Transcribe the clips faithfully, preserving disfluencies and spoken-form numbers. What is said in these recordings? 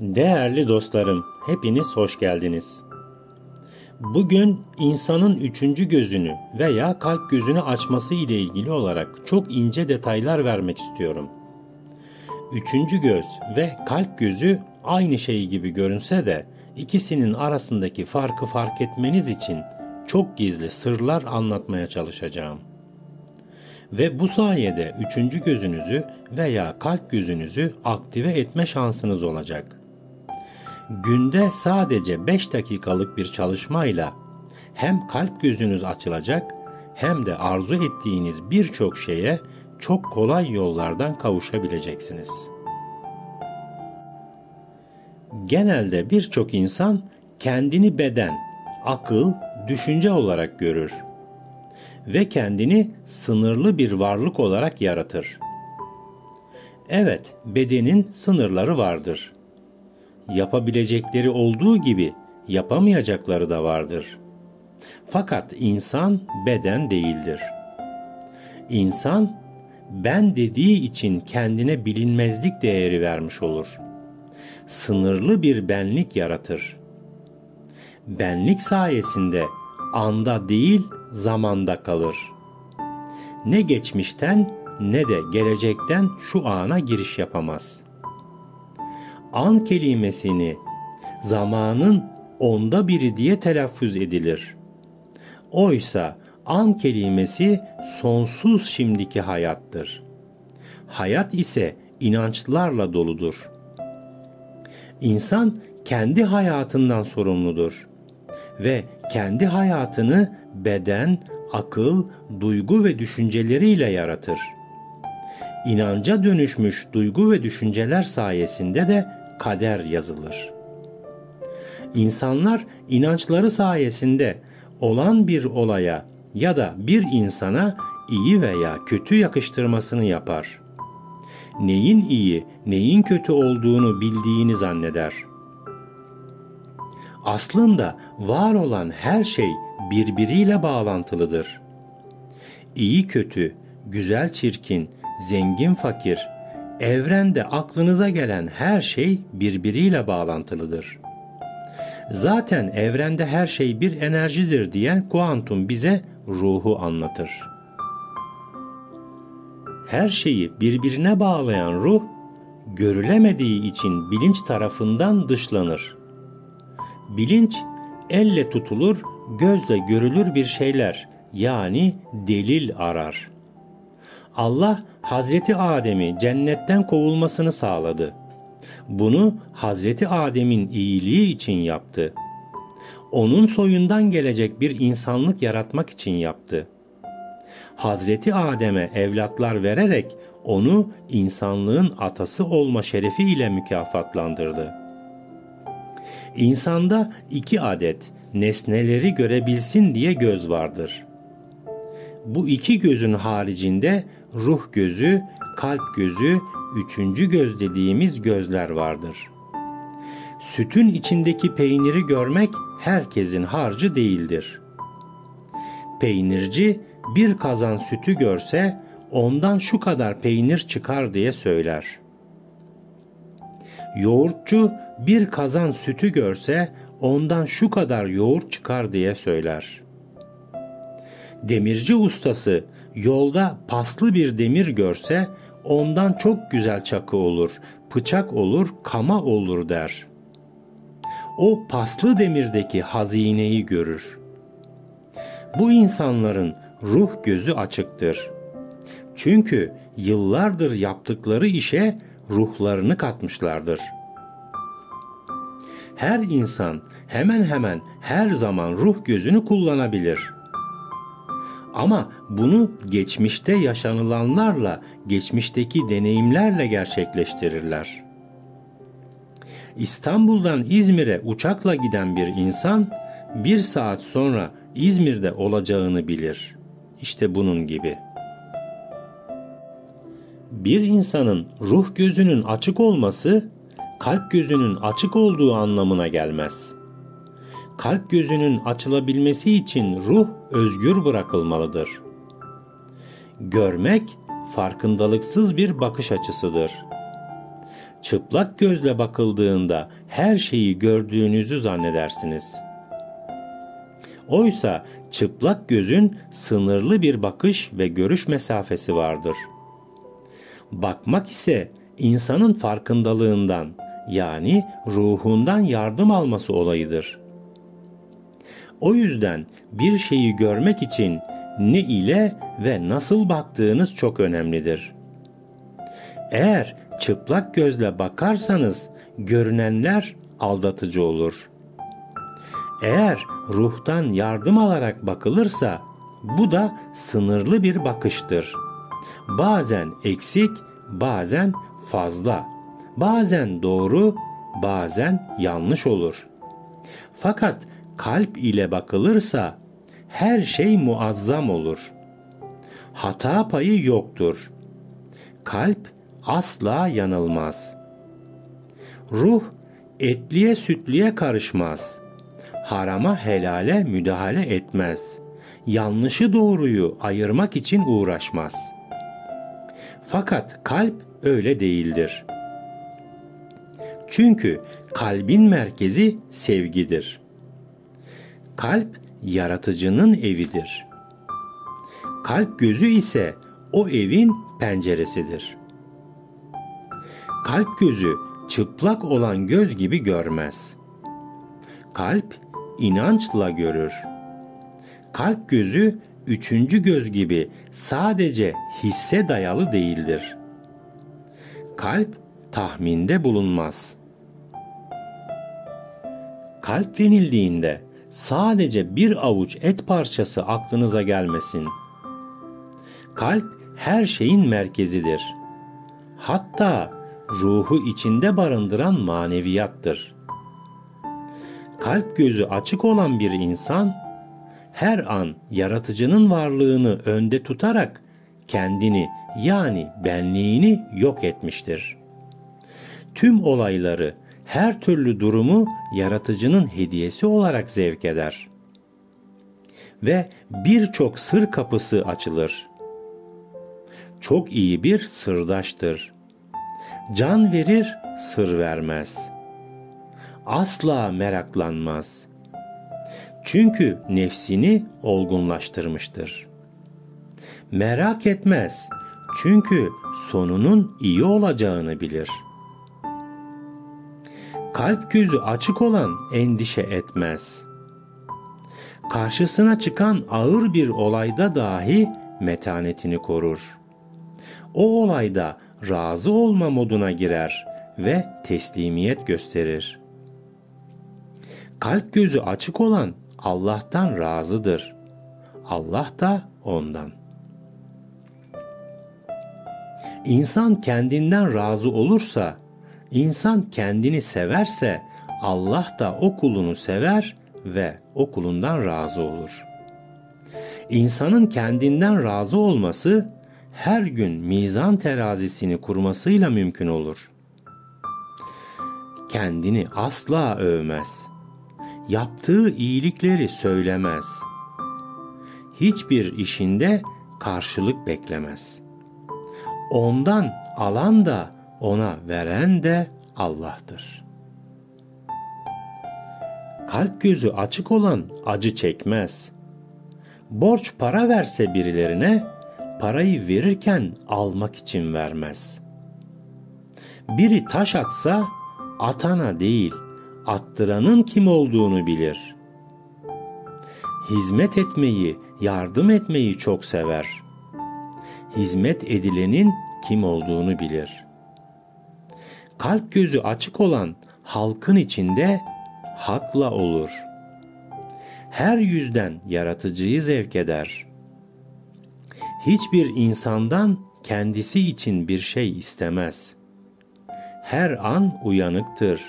Değerli dostlarım, hepiniz hoş geldiniz. Bugün insanın üçüncü gözünü veya kalp gözünü açması ile ilgili olarak çok ince detaylar vermek istiyorum. Üçüncü göz ve kalp gözü aynı şey gibi görünse de ikisinin arasındaki farkı fark etmeniz için çok gizli sırlar anlatmaya çalışacağım. Ve bu sayede üçüncü gözünüzü veya kalp gözünüzü aktive etme şansınız olacak. Günde sadece beş dakikalık bir çalışmayla hem kalp gözünüz açılacak hem de arzu ettiğiniz birçok şeye çok kolay yollardan kavuşabileceksiniz. Genelde birçok insan kendini beden, akıl, düşünce olarak görür ve kendini sınırlı bir varlık olarak yaratır. Evet, bedenin sınırları vardır. Yapabilecekleri olduğu gibi yapamayacakları da vardır. Fakat insan beden değildir. İnsan ben dediği için kendine bilinmezlik değeri vermiş olur. Sınırlı bir benlik yaratır. Benlik sayesinde anda değil zamanda kalır. Ne geçmişten ne de gelecekten şu ana giriş yapamaz. An kelimesini zamanın onda biri diye telaffuz edilir. Oysa an kelimesi sonsuz şimdiki hayattır. Hayat ise inançlarla doludur. İnsan kendi hayatından sorumludur ve kendi hayatını beden, akıl, duygu ve düşünceleriyle yaratır. İnanca dönüşmüş duygu ve düşünceler sayesinde de kader yazılır. İnsanlar inançları sayesinde olan bir olaya ya da bir insana iyi veya kötü yakıştırmasını yapar. Neyin iyi, neyin kötü olduğunu bildiğini zanneder. Aslında var olan her şey birbiriyle bağlantılıdır. İyi kötü, güzel çirkin, zengin fakir, evrende aklınıza gelen her şey birbiriyle bağlantılıdır. Zaten evrende her şey bir enerjidir diyen kuantum bize ruhu anlatır. Her şeyi birbirine bağlayan ruh, görülemediği için bilinç tarafından dışlanır. Bilinç, elle tutulur, gözle görülür bir şeyler, yani delil arar. Allah, Hazreti Adem'i cennetten kovulmasını sağladı. Bunu Hazreti Adem'in iyiliği için yaptı. Onun soyundan gelecek bir insanlık yaratmak için yaptı. Hazreti Adem'e evlatlar vererek onu insanlığın atası olma şerefiyle mükafatlandırdı. İnsanda iki adet nesneleri görebilsin diye göz vardır. Bu iki gözün haricinde ruh gözü, kalp gözü, üçüncü göz dediğimiz gözler vardır. Sütün içindeki peyniri görmek herkesin harcı değildir. Peynirci bir kazan sütü görse ondan şu kadar peynir çıkar diye söyler. Yoğurtçu bir kazan sütü görse ondan şu kadar yoğurt çıkar diye söyler. Demirci ustası yolda paslı bir demir görse ondan çok güzel çakı olur, bıçak olur, kama olur der. O paslı demirdeki hazineyi görür. Bu insanların ruh gözü açıktır. Çünkü yıllardır yaptıkları işe ruhlarını katmışlardır. Her insan hemen hemen her zaman ruh gözünü kullanabilir. Ama bunu geçmişte yaşanılanlarla, geçmişteki deneyimlerle gerçekleştirirler. İstanbul'dan İzmir'e uçakla giden bir insan, bir saat sonra İzmir'de olacağını bilir. İşte bunun gibi. Bir insanın ruh gözünün açık olması, kalp gözünün açık olduğu anlamına gelmez. Kalp gözünün açılabilmesi için ruh özgür bırakılmalıdır. Görmek farkındalıksız bir bakış açısıdır. çıplak gözle bakıldığında her şeyi gördüğünüzü zannedersiniz. Oysa çıplak gözün sınırlı bir bakış ve görüş mesafesi vardır. Bakmak ise insanın farkındalığından, yani ruhundan yardım alması olayıdır. O yüzden bir şeyi görmek için ne ile ve nasıl baktığınız çok önemlidir. Eğer çıplak gözle bakarsanız görünenler aldatıcı olur. Eğer ruhtan yardım alarak bakılırsa bu da sınırlı bir bakıştır. Bazen eksik, bazen fazla, bazen doğru, bazen yanlış olur. Fakat kalp ile bakılırsa her şey muazzam olur. Hata payı yoktur. Kalp asla yanılmaz. Ruh etliye sütliye karışmaz. Harama helale müdahale etmez. Yanlışı doğruyu ayırmak için uğraşmaz. Fakat kalp öyle değildir. Çünkü kalbin merkezi sevgidir. Kalp yaratıcının evidir. Kalp gözü ise o evin penceresidir. Kalp gözü çıplak olan göz gibi görmez. Kalp inançla görür. Kalp gözü üçüncü göz gibi sadece hisse dayalı değildir. Kalp tahminde bulunmaz. Kalp denildiğinde sadece bir avuç et parçası aklınıza gelmesin. Kalp her şeyin merkezidir. Hatta ruhu içinde barındıran maneviyattır. Kalp gözü açık olan bir insan, her an yaratıcının varlığını önde tutarak kendini, yani benliğini yok etmiştir. Tüm olayları, her türlü durumu yaratıcının hediyesi olarak zevk eder. Ve birçok sır kapısı açılır. Çok iyi bir sırdaştır. Can verir, sır vermez. Asla meraklanmaz. Çünkü nefsini olgunlaştırmıştır. Merak etmez. Çünkü sonunun iyi olacağını bilir. Kalp gözü açık olan endişe etmez. Karşısına çıkan ağır bir olayda dahi metanetini korur. O olayda razı olma moduna girer ve teslimiyet gösterir. Kalp gözü açık olan Allah'tan razıdır. Allah da ondan. İnsan kendinden razı olursa, insan kendini severse Allah da o kulunu sever ve o kulundan razı olur. İnsanın kendinden razı olması her gün mizan terazisini kurmasıyla mümkün olur. Kendini asla övmez. Yaptığı iyilikleri söylemez. Hiçbir işinde karşılık beklemez. Ondan alan da ona veren de Allah'tır. Kalp gözü açık olan acı çekmez. Borç para verse birilerine, parayı verirken almak için vermez. Biri taş atsa atana değil, attıranın kim olduğunu bilir. Hizmet etmeyi, yardım etmeyi çok sever. Hizmet edilenin kim olduğunu bilir. Kalp gözü açık olan halkın içinde hakla olur. Her yüzden yaratıcıyı zevk eder. Hiçbir insandan kendisi için bir şey istemez. Her an uyanıktır.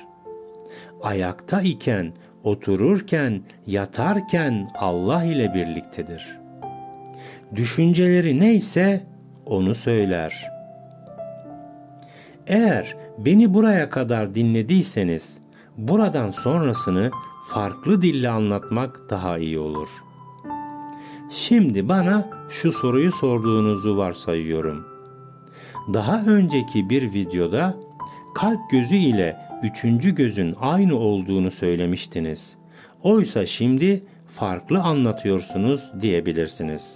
Ayakta iken, otururken, yatarken Allah ile birliktedir. Düşünceleri neyse onu söyler. Eğer beni buraya kadar dinlediyseniz, buradan sonrasını farklı dille anlatmak daha iyi olur. Şimdi bana şu soruyu sorduğunuzu varsayıyorum. Daha önceki bir videoda kalp gözü ile üçüncü gözün aynı olduğunu söylemiştiniz. Oysa şimdi farklı anlatıyorsunuz diyebilirsiniz.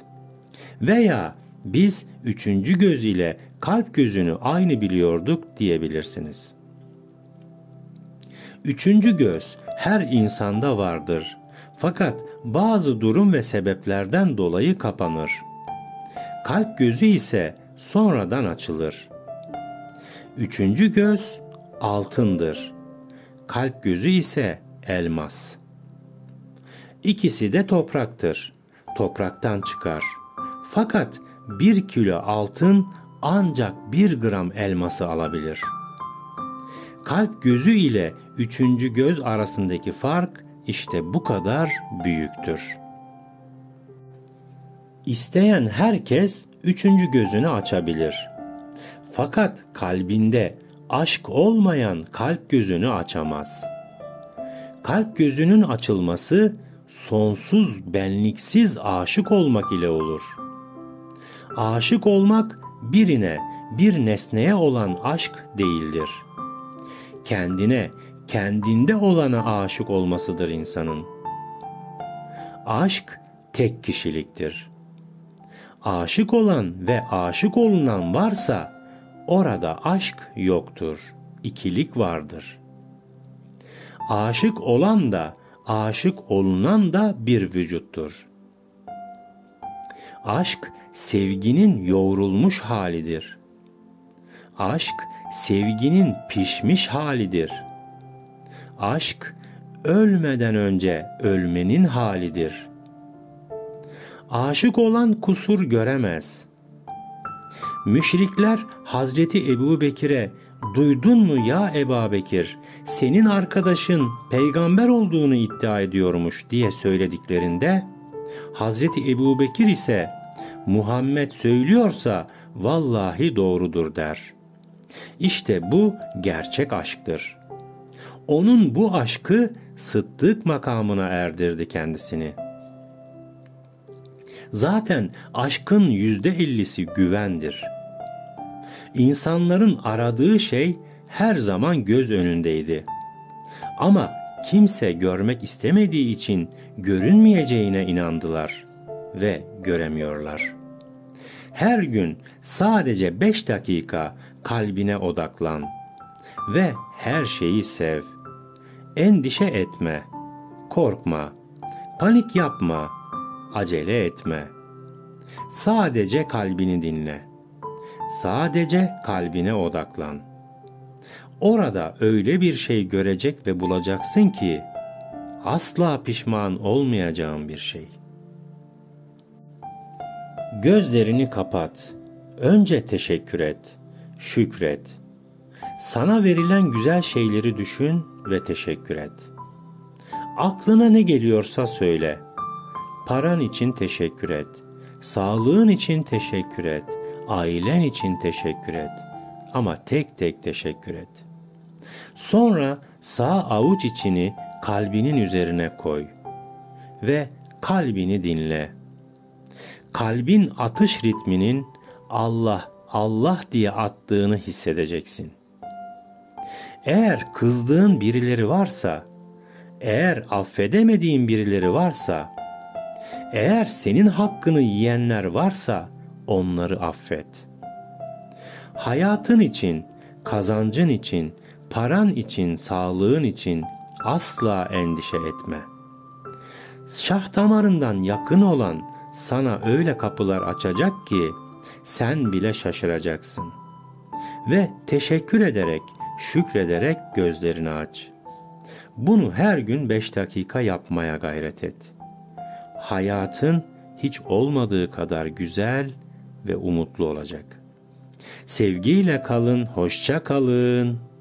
Veya biz üçüncü göz ile kalp gözünü aynı biliyorduk diyebilirsiniz. Üçüncü göz her insanda vardır. Fakat bazı durum ve sebeplerden dolayı kapanır. Kalp gözü ise sonradan açılır. Üçüncü göz altındır. Kalp gözü ise elmas. İkisi de topraktır. Topraktan çıkar. Fakat bir kilo altın ancak bir gram elması alabilir. Kalp gözü ile üçüncü göz arasındaki fark işte bu kadar büyüktür. İsteyen herkes üçüncü gözünü açabilir. Fakat kalbinde aşk olmayan kalp gözünü açamaz. Kalp gözünün açılması sonsuz benliksiz aşık olmak ile olur. Aşık olmak birine, bir nesneye olan aşk değildir. Kendine, kendinde olana aşık olmasıdır insanın. Aşk tek kişiliktir. Aşık olan ve aşık olunan varsa orada aşk yoktur, ikilik vardır. Aşık olan da aşık olunan da bir vücuttur. Aşk sevginin yoğrulmuş halidir. Aşk sevginin pişmiş halidir. Aşk ölmeden önce ölmenin halidir. Aşık olan kusur göremez. Müşrikler Hazreti Ebu Bekir'e "Duydun mu ya Ebu Bekir, senin arkadaşın peygamber olduğunu iddia ediyormuş" diye söylediklerinde Hazreti Ebu Bekir ise "Muhammed söylüyorsa vallahi doğrudur" der. İşte bu gerçek aşktır. Onun bu aşkı sıddık makamına erdirdi kendisini. Zaten aşkın yüzde ellisi güvendir. İnsanların aradığı şey her zaman göz önündeydi. Ama kimse görmek istemediği için görünmeyeceğine inandılar ve göremiyorlar. Her gün sadece beş dakika kalbine odaklan ve her şeyi sev. Endişe etme, korkma, panik yapma, acele etme. Sadece kalbini dinle. Sadece kalbine odaklan. Orada öyle bir şey görecek ve bulacaksın ki asla pişman olmayacağın bir şey. Gözlerini kapat. Önce teşekkür et, şükret. Sana verilen güzel şeyleri düşün ve teşekkür et. Aklına ne geliyorsa söyle. Paran için teşekkür et. Sağlığın için teşekkür et. Ailen için teşekkür et. Ama tek tek teşekkür et. Sonra sağ avuç içini kalbinin üzerine koy. Ve kalbini dinle. Kalbin atış ritminin Allah, Allah diye attığını hissedeceksin. Eğer kızdığın birileri varsa, eğer affedemediğin birileri varsa, eğer senin hakkını yiyenler varsa onları affet. Hayatın için, kazancın için, paran için, sağlığın için asla endişe etme. Şah damarından yakın olan sana öyle kapılar açacak ki sen bile şaşıracaksın. Ve teşekkür ederek, şükrederek gözlerini aç. Bunu her gün beş dakika yapmaya gayret et. Hayatın hiç olmadığı kadar güzel ve umutlu olacak. Sevgiyle kalın, hoşça kalın.